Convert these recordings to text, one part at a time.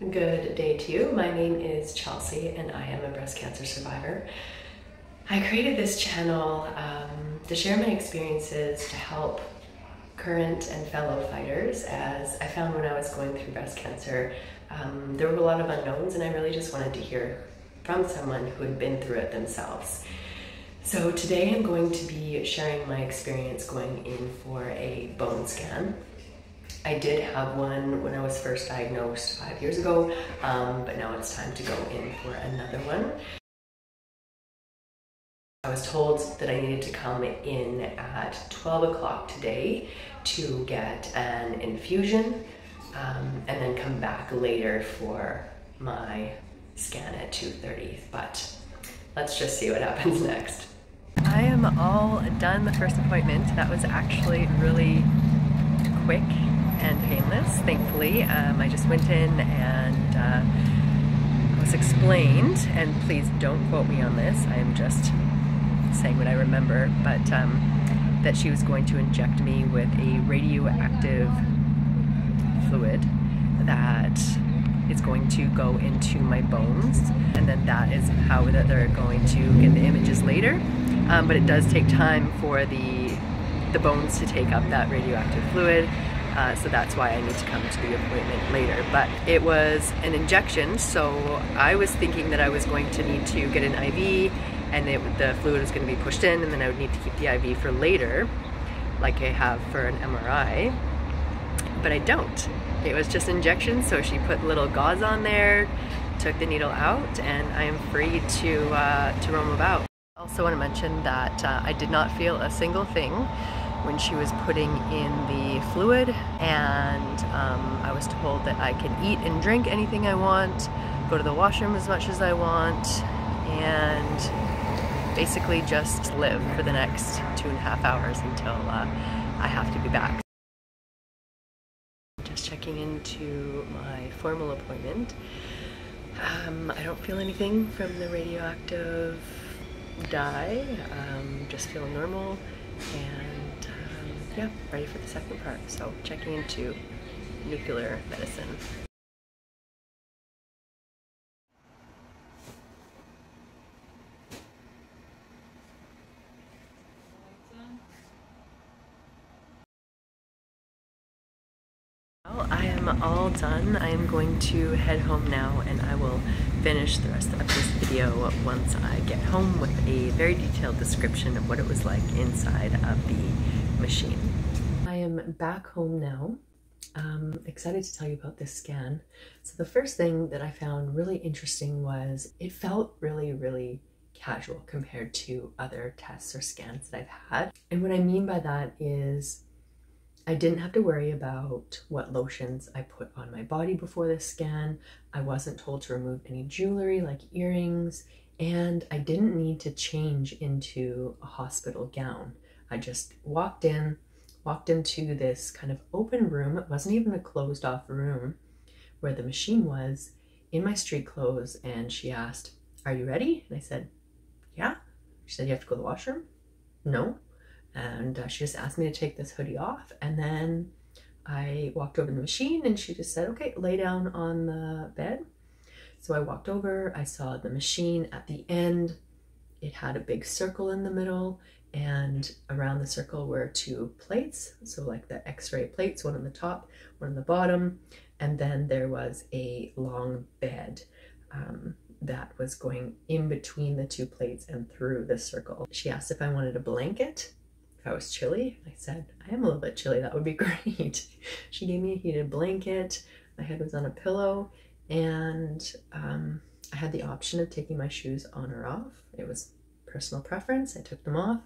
Good day to you. My name is Chelsea and I am a breast cancer survivor. I created this channel to share my experiences to help current and fellow fighters, as I found when I was going through breast cancer, there were a lot of unknowns and I really just wanted to hear from someone who had been through it themselves. So today I'm going to be sharing my experience going in for a bone scan. I did have one when I was first diagnosed 5 years ago, but now it's time to go in for another one. I was told that I needed to come in at 12 o'clock today to get an infusion and then come back later for my scan at 2:30, but let's just see what happens next. I am all done the first appointment. That was actually really quick and painless, thankfully. I just went in and was explained, and please don't quote me on this, I am just saying what I remember, but that she was going to inject me with a radioactive fluid that is going to go into my bones, and then that is how that they're going to get the images later, but it does take time for the bones to take up that radioactive fluid. So that's why I need to come to the appointment later. But it was an injection, so I was thinking that I was going to need to get an IV and the fluid was going to be pushed in, and then I would need to keep the IV for later, like I have for an MRI, but I don't. It was just injections, so she put little gauze on there, took the needle out, and I am free to roam about. I also want to mention that I did not feel a single thing when she was putting in the fluid, and I was told that I can eat and drink anything I want, go to the washroom as much as I want, and basically just live for the next 2.5 hours until I have to be back. Just checking into my formal appointment. I don't feel anything from the radioactive dye, just feel normal, and yeah, ready for the second part. So checking into nuclear medicine. Well, I am all done. I am going to head home now, and I will finish the rest of this video once I get home with a very detailed description of what it was like inside of the machine. I am back home now. Excited to tell you about this scan. So the first thing that I found really interesting was it felt really, really casual compared to other tests or scans that I've had. And what I mean by that is I didn't have to worry about what lotions I put on my body before this scan. I wasn't told to remove any jewelry like earrings, and I didn't need to change into a hospital gown. I just walked into this kind of open room. It wasn't even a closed off room where the machine was, in my street clothes, and she asked, "Are you ready?" And I said, "Yeah." She said, "You have to go to the washroom?" "No." And she just asked me to take this hoodie off, and then I walked over to the machine and she just said, "Okay, lay down on the bed." So I walked over, I saw the machine at the end. It had a big circle in the middle, and around the circle were two plates, so like the x-ray plates, one on the top, one on the bottom, and then there was a long bed that was going in between the two plates and through the circle. She asked if I wanted a blanket, if I was chilly. I said, "I am a little bit chilly, that would be great." She gave me a heated blanket, my head was on a pillow, and I had the option of taking my shoes on or off. It was personal preference, I took them off,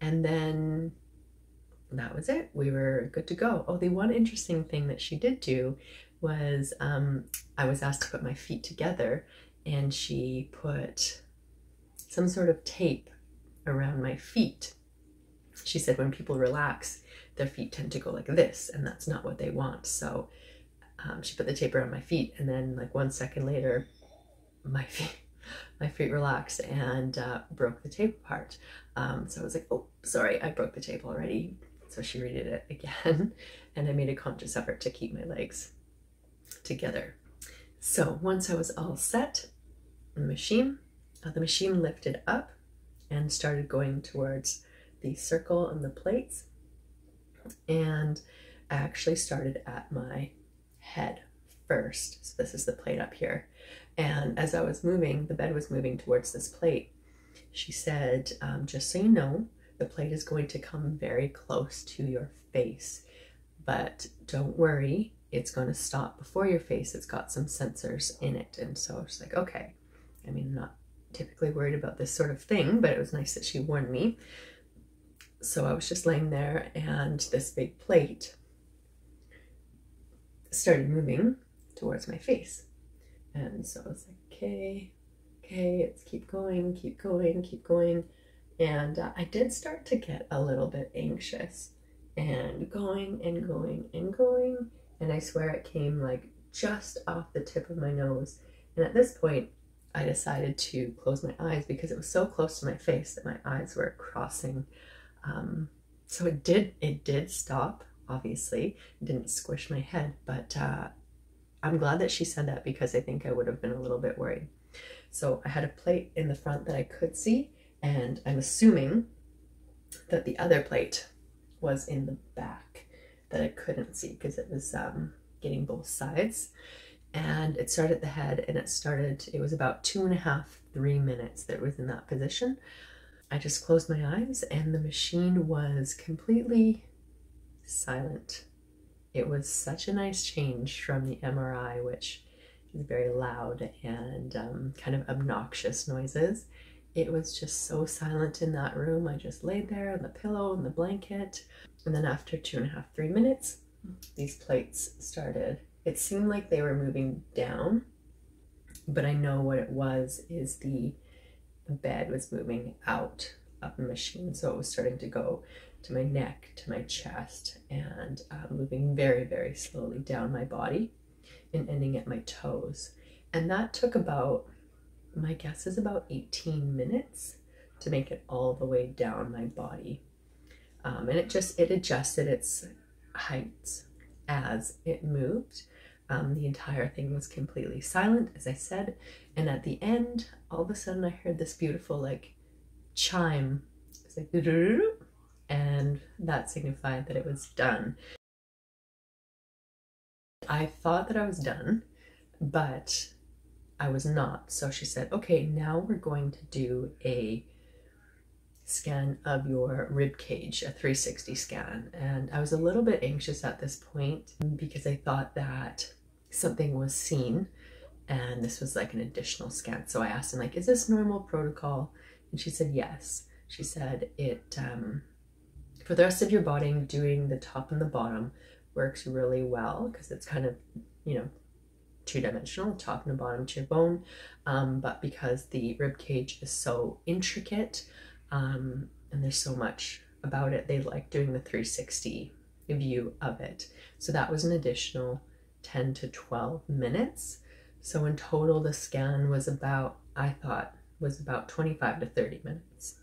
and then that was it. We were good to go. Oh, the one interesting thing that she did do was I was asked to put my feet together, and she put some sort of tape around my feet. She said when people relax, their feet tend to go like this, and that's not what they want. So she put the tape around my feet, and then like 1 second later, my feet relaxed and broke the tape apart. So I was like, "Oh, sorry, I broke the tape already." So she redid it again, and I made a conscious effort to keep my legs together. So once I was all set, the machine lifted up and started going towards the circle and the plates, and I actually started at my head first. So this is the plate up here. And as I was moving, the bed was moving towards this plate. She said, just so you know, the plate is going to come very close to your face, but don't worry, it's going to stop before your face. It's got some sensors in it. And so I was like, okay. I mean, I'm not typically worried about this sort of thing, but it was nice that she warned me. So I was just laying there, and this big plate started moving towards my face. And so I was like, okay, it's keep going. And I did start to get a little bit anxious, and going. And I swear it came like just off the tip of my nose. And at this point, I decided to close my eyes because it was so close to my face that my eyes were crossing. So it did stop, obviously. It didn't squish my head, but I'm glad that she said that because I think I would have been a little bit worried. So I had a plate in the front that I could see, and I'm assuming that the other plate was in the back that I couldn't see because it was getting both sides. And it started at the head, and it was about 2.5 to 3 minutes that it was in that position. I just closed my eyes, and the machine was completely silent. It was such a nice change from the MRI, which is very loud and kind of obnoxious noises. It was just so silent in that room. I just laid there on the pillow and the blanket. And then after 2.5 to 3 minutes, these plates started. It seemed like they were moving down, but I know what it was is the bed was moving out of the machine. So it was starting to go to my neck, to my chest, and moving very, very slowly down my body and ending at my toes. And that took about, my guess is about 18 minutes to make it all the way down my body. And it adjusted its heights as it moved. The entire thing was completely silent, as I said. And at the end, all of a sudden I heard this beautiful like chime. It's like doo-doo-doo-doo, and that signified that it was done. I thought that I was done, but I was not. So she said, okay, now we're going to do a scan of your rib cage, a 360 scan. And I was a little bit anxious at this point because I thought that something was seen, and this was like an additional scan. So I asked him, like, is this normal protocol? And she said, yes. She said, for the rest of your body, doing the top and the bottom works really well because it's kind of, you know, two-dimensional, top and the bottom to your bone, but because the rib cage is so intricate and there's so much about it, they like doing the 360 view of it. So that was an additional 10 to 12 minutes. So in total, the scan was about, I thought, was about 25 to 30 minutes.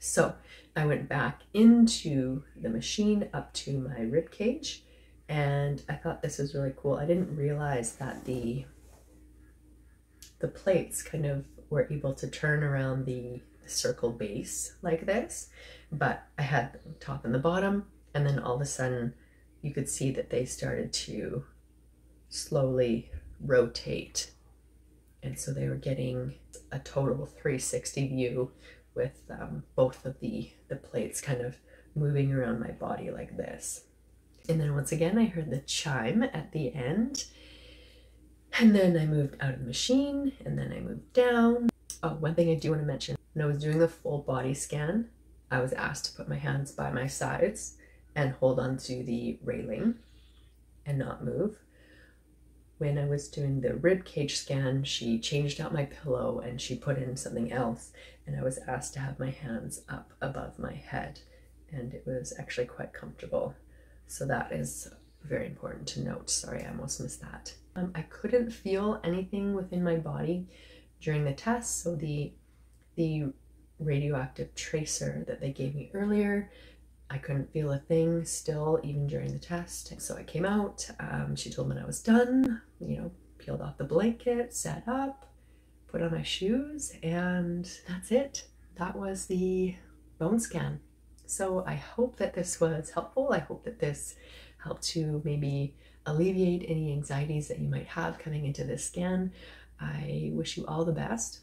So I went back into the machine up to my rib cage, and I thought this was really cool. I didn't realize that the plates kind of were able to turn around the circle base like this, but I had the top and the bottom, and then all of a sudden you could see that they started to slowly rotate. And so they were getting a total 360 view with both of the plates kind of moving around my body like this. And then once again, I heard the chime at the end, and then I moved out of the machine, and then I moved down. Oh, one thing I do want to mention, when I was doing the full body scan, I was asked to put my hands by my sides and hold on to the railing and not move. When I was doing the rib cage scan, she changed out my pillow and she put in something else, and I was asked to have my hands up above my head, and it was actually quite comfortable. So that is very important to note. Sorry, I almost missed that. I couldn't feel anything within my body during the test. So the radioactive tracer that they gave me earlier, I couldn't feel a thing still, even during the test. So I came out, she told me I was done, you know, peeled off the blanket, sat up, put on my shoes, and that's it. That was the bone scan. So I hope that this was helpful. I hope that this helped to maybe alleviate any anxieties that you might have coming into this scan. I wish you all the best.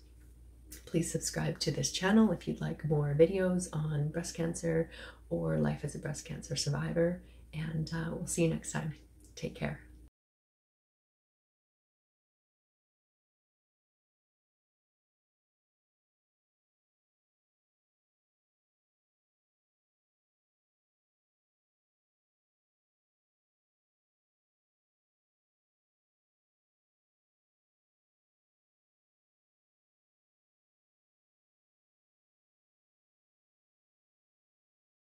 Please subscribe to this channel if you'd like more videos on breast cancer or life as a breast cancer survivor. And we'll see you next time. Take care.